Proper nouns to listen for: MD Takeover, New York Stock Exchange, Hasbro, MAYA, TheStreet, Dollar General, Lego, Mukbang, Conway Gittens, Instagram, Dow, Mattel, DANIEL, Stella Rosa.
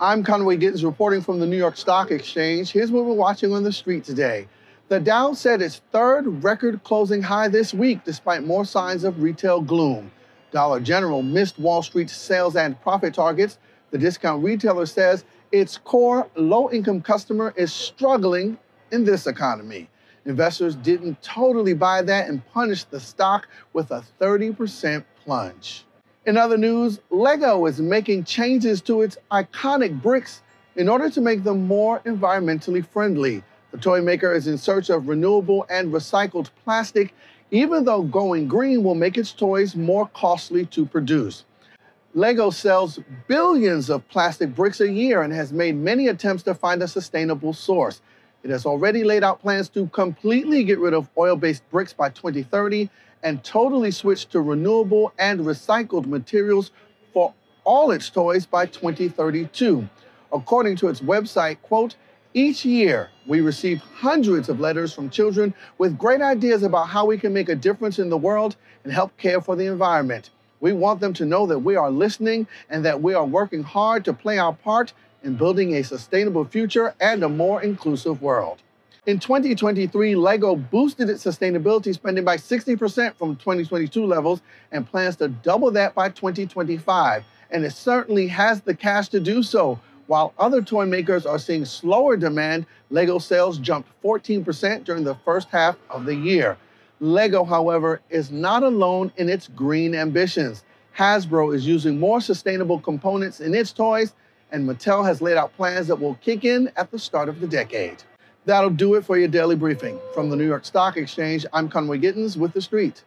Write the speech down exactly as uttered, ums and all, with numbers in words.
I'm Conway Gittens reporting from the New York Stock Exchange. Here's what we're watching on the street today. The Dow set its third record closing high this week, despite more signs of retail gloom. Dollar General missed Wall Street's sales and profit targets. The discount retailer says its core low-income customer is struggling in this economy. Investors didn't totally buy that and punished the stock with a thirty percent plunge. In other news, Lego is making changes to its iconic bricks in order to make them more environmentally friendly. The toy maker is in search of renewable and recycled plastic, even though going green will make its toys more costly to produce. Lego sells billions of plastic bricks a year and has made many attempts to find a sustainable source. It has already laid out plans to completely get rid of oil-based bricks by twenty thirty and totally switch to renewable and recycled materials for all its toys by twenty thirty-two. According to its website, quote, each year we receive hundreds of letters from children with great ideas about how we can make a difference in the world and help care for the environment. We want them to know that we are listening and that we are working hard to play our part in building a sustainable future and a more inclusive world. In twenty twenty-three, Lego boosted its sustainability spending by sixty percent from twenty twenty-two levels and plans to double that by twenty twenty-five. And it certainly has the cash to do so. While other toy makers are seeing slower demand, Lego sales jumped fourteen percent during the first half of the year. Lego, however, is not alone in its green ambitions. Hasbro is using more sustainable components in its toys, and Mattel has laid out plans that will kick in at the start of the decade. That'll do it for your daily briefing. From the New York Stock Exchange, I'm Conway Gittens with The Street.